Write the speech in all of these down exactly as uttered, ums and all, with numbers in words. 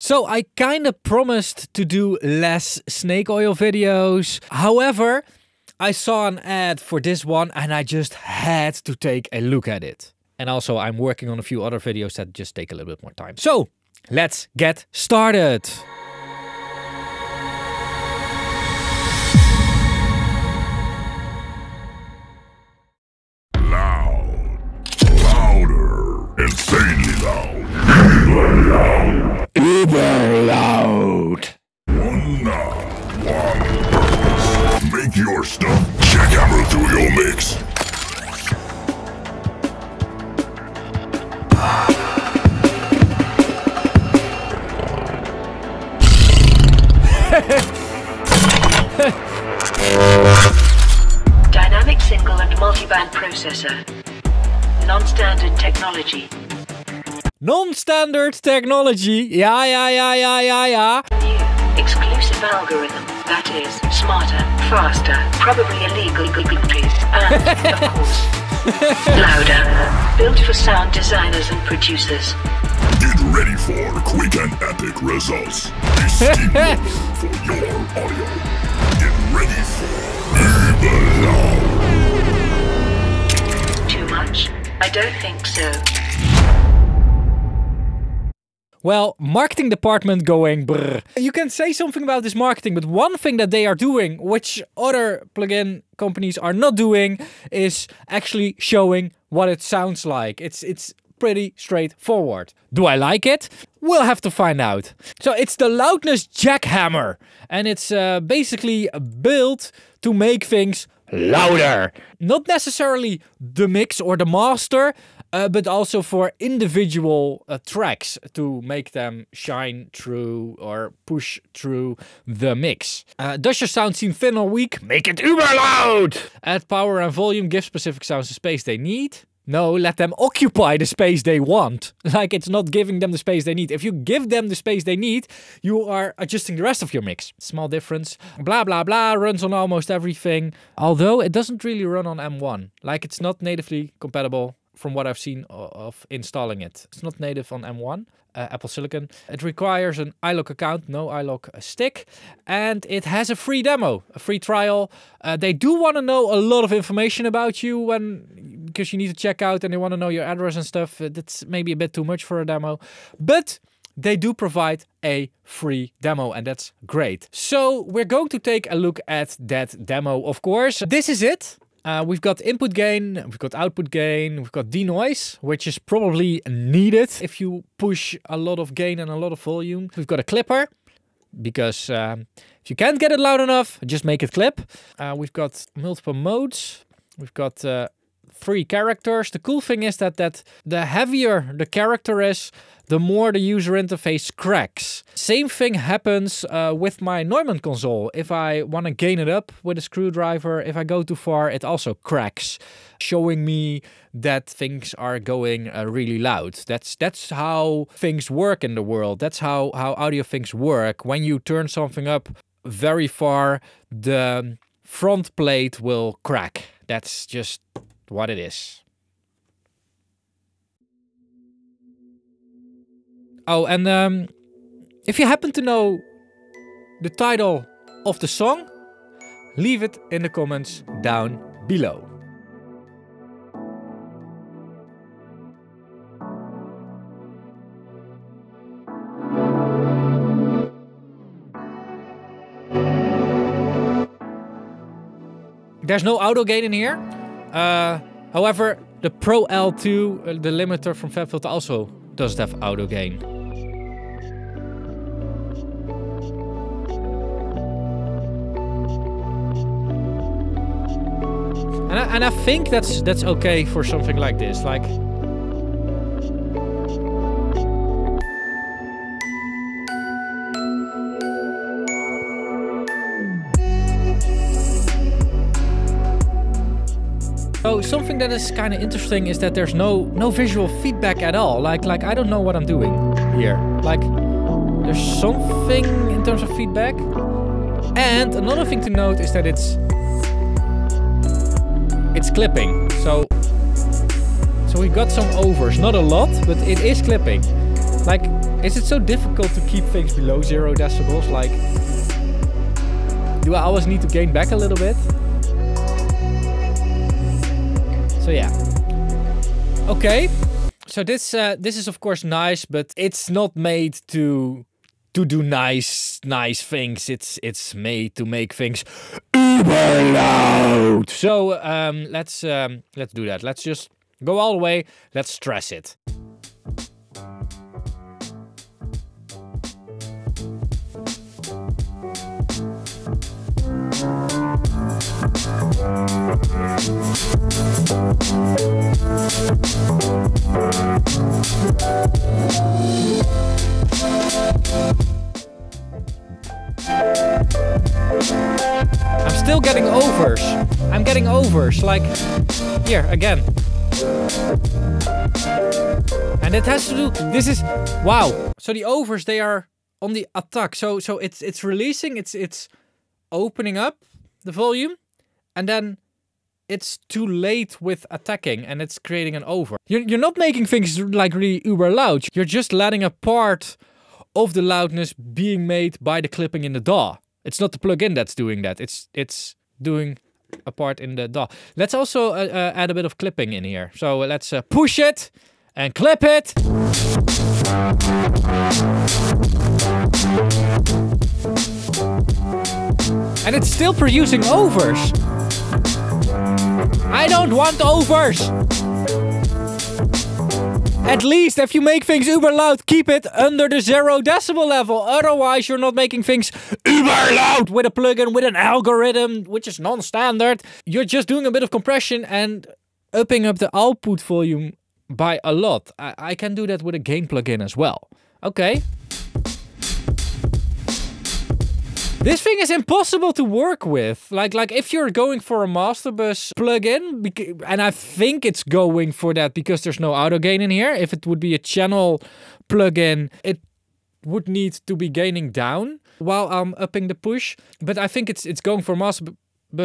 So I kind of promised to do less snake oil videos. However, I saw an ad for this one and I just had to take a look at it. And also I'm working on a few other videos that just take a little bit more time. So let's get started. Loud, louder, insanely loud. UBERLOUD! One knob, one purpose. Make your stuff. Jackhammer through your mix. Dynamic single and multiband processor. Non-standard technology. Non-standard technology, yeah, yeah, yeah, yeah, yeah, yeah. New, exclusive algorithm that is smarter, faster, probably illegal, and of course, louder. Built for sound designers and producers. Get ready for quick and epic results. This keep for your audio. Get ready for UBERLOUD. Too much? I don't think so. Well, marketing department going brrr. You can say something about this marketing, but one thing that they are doing, which other plugin companies are not doing, is actually showing what it sounds like. It's, it's pretty straightforward. Do I like it? We'll have to find out. So it's the loudness jackhammer. And it's uh, basically built to make things louder. Not necessarily the mix or the master, Uh, but also for individual uh, tracks to make them shine through or push through the mix. Uh, does your sound seem thin or weak? Make it uber loud! Add power and volume, give specific sounds the space they need. No, let them occupy the space they want. Like, it's not giving them the space they need. If you give them the space they need, you are adjusting the rest of your mix. Small difference. Blah, blah, blah. Runs on almost everything. Although it doesn't really run on M one. Like, it's not natively compatible. From what I've seen of installing it. It's not native on M one, uh, Apple Silicon. It requires an iLok account, no iLok stick. And it has a free demo, a free trial. Uh, they do want to know a lot of information about you when, because you need to check out and they want to know your address and stuff. That's maybe a bit too much for a demo. But they do provide a free demo and that's great. So we're going to take a look at that demo, of course. This is it. Uh, we've got input gain, we've got output gain, we've got denoise, which is probably needed if you push a lot of gain and a lot of volume. We've got a clipper, because um, if you can't get it loud enough, just make it clip. Uh, we've got multiple modes, we've got uh, three characters. The cool thing is that, that the heavier the character is, the more the user interface cracks. Same thing happens uh, with my Neumann console. If I want to gain it up with a screwdriver, if I go too far, it also cracks, showing me that things are going uh, really loud. That's that's how things work in the world. That's how, how audio things work. When you turn something up very far, the front plate will crack. That's just what it is. Oh, and um, if you happen to know the title of the song, leave it in the comments down below. There's no auto gain in here. Uh, however, the Pro L two, uh, the limiter from FabFilter, also doesn't have auto gain. And I, and I think that's that's okay for something like this, like. So something that is kind of interesting is that there's no no visual feedback at all. Like like I don't know what I'm doing here. Like there's something in terms of feedback. And another thing to note is that it's. It's clipping, so so we got some overs, not a lot, but it is clipping. Like Is it so difficult to keep things below zero decibels? Like, do I always need to gain back a little bit? So yeah. Okay. So this uh, this is of course nice, but it's not made to to do nice nice things. It's it's made to make things uber loud. So um, let's um, let's do that. Let's just go all the way. Let's stress it. I'm still getting overs. I'm getting overs, like here again. And it has to do, this is wow. So the overs, they are on the attack. So so it's it's releasing, it's it's opening up the volume, and then it's too late with attacking and it's creating an over. You're, you're not making things like really uber loud. You're just letting a part of the loudness being made by the clipping in the D A W. It's not the plugin that's doing that. It's it's doing a part in the D A W. Let's also uh, uh, add a bit of clipping in here. So let's uh, push it and clip it. And it's still producing overs. I don't want overs! At least if you make things uber loud, keep it under the zero decibel level. Otherwise you're not making things uber loud with a plugin, with an algorithm, which is non-standard. You're just doing a bit of compression and upping up the output volume by a lot. I, I can do that with a gain plugin as well. Okay. This thing is impossible to work with. Like, like if you're going for a masterbus plugin, and I think it's going for that because there's no auto gain in here. If it would be a channel plugin, it would need to be gaining down while I'm upping the push. But I think it's it's going for masterbus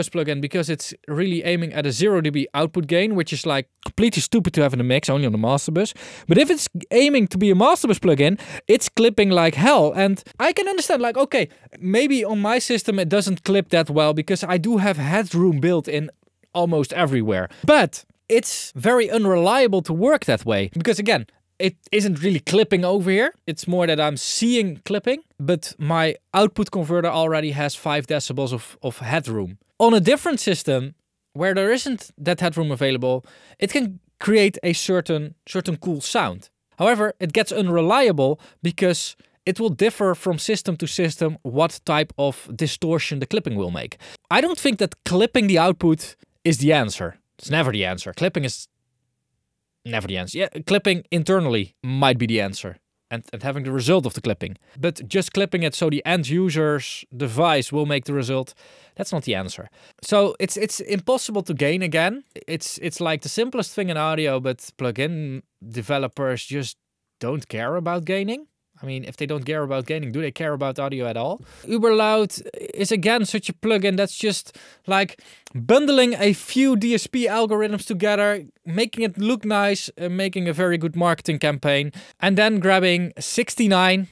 plugin because it's really aiming at a zero D B output gain, which is like completely stupid to have in the mix, only on the masterbus. But if it's aiming to be a masterbus plugin, it's clipping like hell. And I can understand, like, okay, maybe on my system it doesn't clip that well because I do have headroom built in almost everywhere. But it's very unreliable to work that way because, again, it isn't really clipping over here. It's more that I'm seeing clipping, but my output converter already has five decibels of, of headroom. On a different system where there isn't that headroom available, it can create a certain, certain cool sound. However, it gets unreliable because it will differ from system to system what type of distortion the clipping will make. I don't think that clipping the output is the answer. It's never the answer. Clipping is never the answer. Yeah, clipping internally might be the answer. And, and having the result of the clipping. But just clipping it so the end user's device will make the result, that's not the answer. So it's it's impossible to gain again. It's it's like the simplest thing in audio, but plugin developers just don't care about gaining. I mean, if they don't care about gaining, do they care about audio at all? UBERLOUD is again such a plugin that's just like bundling a few D S P algorithms together, making it look nice, uh, making a very good marketing campaign, and then grabbing sixty-nine,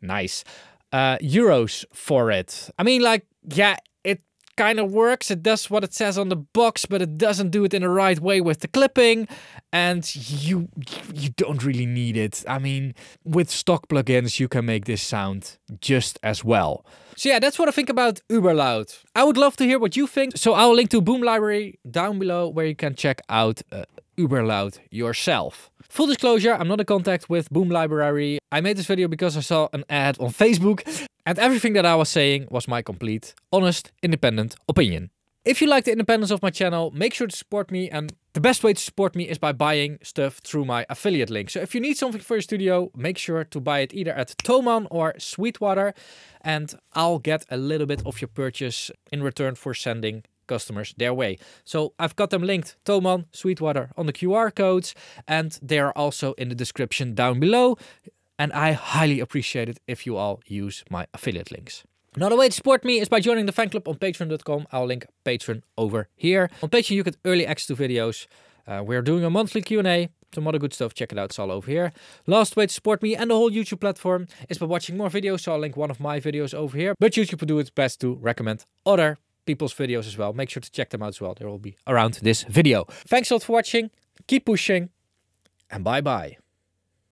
nice, uh, euros for it. I mean, like, yeah, it kind of works. It does what it says on the box, but it doesn't do it in the right way with the clipping, and you you don't really need it. I mean, with stock plugins you can make this sound just as well. So yeah, that's what I think about UBERLOUD. I would love to hear what you think, so I'll link to Boomlibrary down below where you can check out uh, UBERLOUD yourself. Full disclosure, I'm not in contact with Boomlibrary. I made this video because I saw an ad on Facebook. And everything that I was saying was my complete, honest, independent opinion. If you like the independence of my channel, make sure to support me. And the best way to support me is by buying stuff through my affiliate link. So if you need something for your studio, make sure to buy it either at Thomann or Sweetwater. And I'll get a little bit of your purchase in return for sending customers their way. So I've got them linked, Thomann, Sweetwater, on the Q R codes. And they are also in the description down below. And I highly appreciate it if you all use my affiliate links. Another way to support me is by joining the fan club on patreon dot com. I'll link Patreon over here. On Patreon, you get early access to videos. Uh, we're doing a monthly Q and A. some other good stuff. Check it out, it's all over here. Last way to support me and the whole YouTube platform is by watching more videos, so I'll link one of my videos over here. But YouTube will do its best to recommend other people's videos as well. Make sure to check them out as well. They will be around this video. Thanks a lot for watching. Keep pushing, and bye bye.